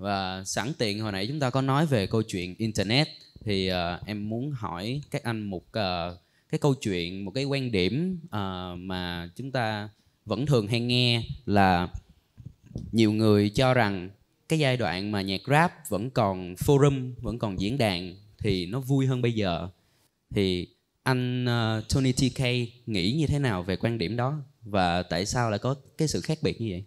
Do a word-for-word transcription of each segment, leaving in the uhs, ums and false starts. Và sẵn tiện hồi nãy chúng ta có nói về câu chuyện Internet, thì uh, em muốn hỏi các anh một uh, cái câu chuyện, một cái quan điểm uh, mà chúng ta vẫn thường hay nghe là nhiều người cho rằng cái giai đoạn mà nhạc rap vẫn còn forum, vẫn còn diễn đàn thì nó vui hơn bây giờ. Thì anh uh, Tony tê ca nghĩ như thế nào về quan điểm đó? Và tại sao lại có cái sự khác biệt như vậy?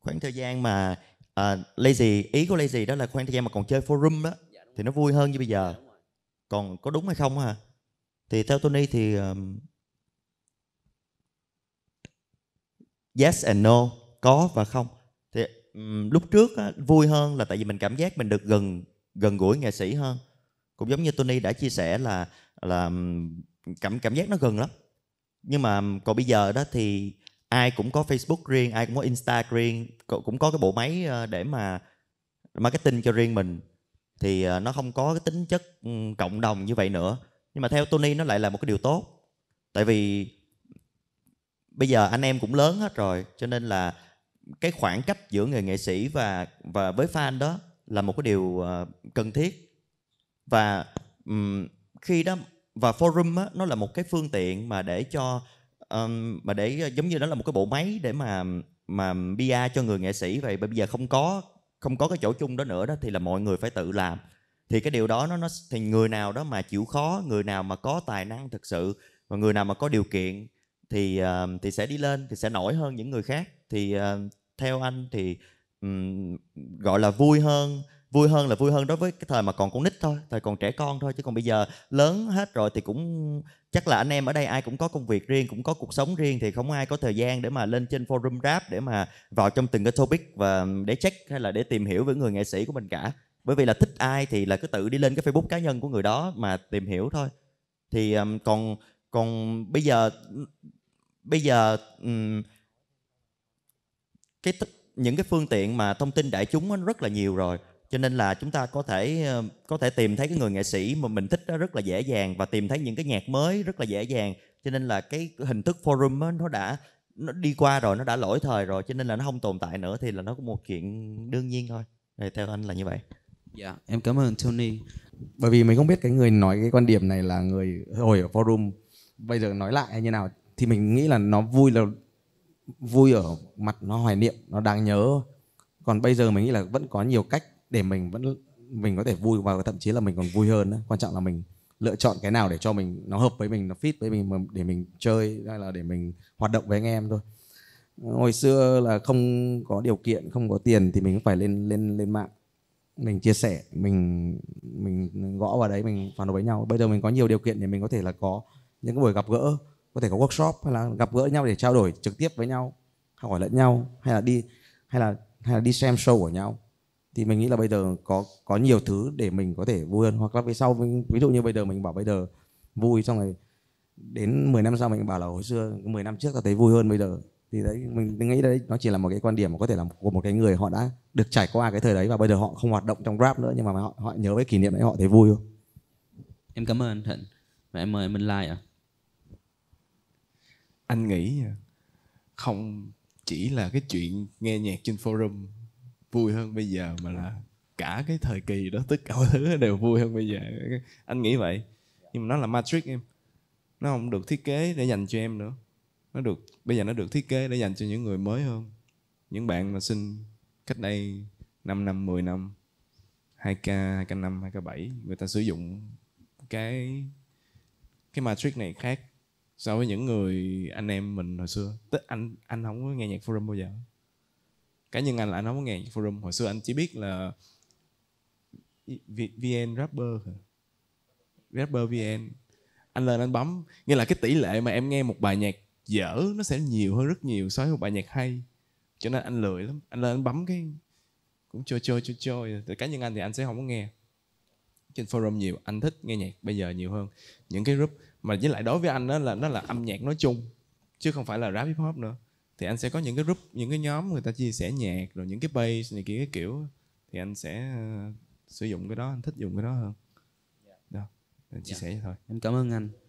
Khoảng thời gian mà uh, Lazy, ý của Lazy đó là khoảng thời gian mà còn chơi forum đó, dạ, thì nó vui hơn như bây giờ. Dạ, còn có đúng hay không hả? Thì theo Tony thì um, yes and no, có và không. Thì um, lúc trước á, vui hơn là tại vì mình cảm giác mình được gần gần gũi nghệ sĩ hơn. Cũng giống như Tony đã chia sẻ là là cảm cảm giác nó gần lắm. Nhưng mà còn bây giờ đó thì ai cũng có Facebook riêng, ai cũng có Insta riêng, cũng có cái bộ máy để mà marketing cho riêng mình, thì nó không có cái tính chất cộng đồng như vậy nữa. Nhưng mà theo Tony nó lại là một cái điều tốt, tại vì bây giờ anh em cũng lớn hết rồi, cho nên là cái khoảng cách giữa người nghệ sĩ và và với fan đó là một cái điều cần thiết. Và um, khi đó và forum á, nó là một cái phương tiện mà để cho um, mà để giống như đó là một cái bộ máy để mà mà pê e rờ cho người nghệ sĩ vậy. Bây giờ không có không có cái chỗ chung đó nữa đó, thì là mọi người phải tự làm. Thì cái điều đó nó nó thì người nào đó mà chịu khó, người nào mà có tài năng thực sự và người nào mà có điều kiện thì uh, thì sẽ đi lên, thì sẽ nổi hơn những người khác. Thì uh, theo anh thì um, gọi là vui hơn. Vui hơn là vui hơn đối với cái thời mà còn con nít thôi, thời còn trẻ con thôi. Chứ còn bây giờ lớn hết rồi thì cũng chắc là anh em ở đây ai cũng có công việc riêng, cũng có cuộc sống riêng, thì không ai có thời gian để mà lên trên forum rap để mà vào trong từng cái topic và để check hay là để tìm hiểu về người nghệ sĩ của mình cả. Bởi vì là thích ai thì là cứ tự đi lên cái Facebook cá nhân của người đó mà tìm hiểu thôi. Thì um, còn còn bây giờ bây giờ um, cái những cái phương tiện mà thông tin đại chúng nó rất là nhiều rồi. Cho nên là chúng ta có thể có thể tìm thấy cái người nghệ sĩ mà mình thích đó rất là dễ dàng, và tìm thấy những cái nhạc mới rất là dễ dàng. Cho nên là cái hình thức forum đó, nó đã nó đi qua rồi, nó đã lỗi thời rồi, cho nên là nó không tồn tại nữa, thì là nó cũng một chuyện đương nhiên thôi. Rồi, theo anh là như vậy. Dạ, em cảm ơn Tony. Bởi vì mình không biết cái người nói cái quan điểm này là người hồi ở forum bây giờ nói lại hay như nào, thì mình nghĩ là nó vui là vui ở mặt nó hoài niệm, nó đáng nhớ. Còn bây giờ mình nghĩ là vẫn có nhiều cách để mình vẫn mình có thể vui, và thậm chí là mình còn vui hơn đó. Quan trọng là mình lựa chọn cái nào để cho mình nó hợp với mình, nó fit với mình, để mình chơi hay là để mình hoạt động với anh em thôi. Hồi xưa là không có điều kiện, không có tiền thì mình cũng phải lên lên lên mạng, mình chia sẻ, mình mình gõ vào đấy, mình phản đối với nhau. Bây giờ mình có nhiều điều kiện để mình có thể là có những cái buổi gặp gỡ, có thể có workshop hay là gặp gỡ nhau để trao đổi trực tiếp với nhau, học hỏi lẫn nhau, hay là đi hay là hay là đi xem show của nhau. Thì mình nghĩ là bây giờ có có nhiều thứ để mình có thể vui hơn. Hoặc là về sau mình, ví dụ như bây giờ mình bảo bây giờ vui, xong rồi đến mười năm sau mình bảo là hồi xưa mười năm trước ta thấy vui hơn bây giờ. Thì đấy, mình nghĩ đấy nó chỉ là một cái quan điểm mà có thể là của một cái người họ đã được trải qua cái thời đấy, và bây giờ họ không hoạt động trong rap nữa, nhưng mà họ, họ nhớ cái kỷ niệm đấy họ thấy vui không. Em cảm ơn anh Thịnh. Và em mời Minh Lai ạ. Anh nghĩ không chỉ là cái chuyện nghe nhạc trên forum vui hơn bây giờ, mà là cả cái thời kỳ đó, tất cả thứ đều vui hơn bây giờ. Anh nghĩ vậy. Nhưng mà nó là matrix em. Nó không được thiết kế để dành cho em nữa. Nó được, bây giờ nó được thiết kế để dành cho những người mới hơn. Những bạn mà sinh cách đây năm năm, mười năm, hai k, hai k năm, hai k bảy, người ta sử dụng cái cái matrix này khác so với những người anh em mình hồi xưa. Tức anh anh không có nghe nhạc forum bao giờ. Cá nhân anh là anh không có nghe forum. Hồi xưa anh chỉ biết là vê en Rapper, Rapper vê en. Anh lên anh bấm, nghĩa là cái tỷ lệ mà em nghe một bài nhạc dở nó sẽ nhiều hơn rất nhiều so với một bài nhạc hay. Cho nên anh lười lắm. Anh lên anh bấm cái cũng chơi chơi chơi chơi. Cá nhân anh thì anh sẽ không có nghe trên forum nhiều. Anh thích nghe nhạc bây giờ nhiều hơn. Những cái group mà với lại đối với anh đó là nó là âm nhạc nói chung, chứ không phải là rap hip hop nữa. Thì anh sẽ có những cái group, những cái nhóm người ta chia sẻ nhạc, rồi những cái page này kia cái kiểu. Thì anh sẽ uh, sử dụng cái đó, anh thích dùng cái đó hơn. Đó, anh chia yeah. sẻ vậy thôi. Anh cảm ơn anh.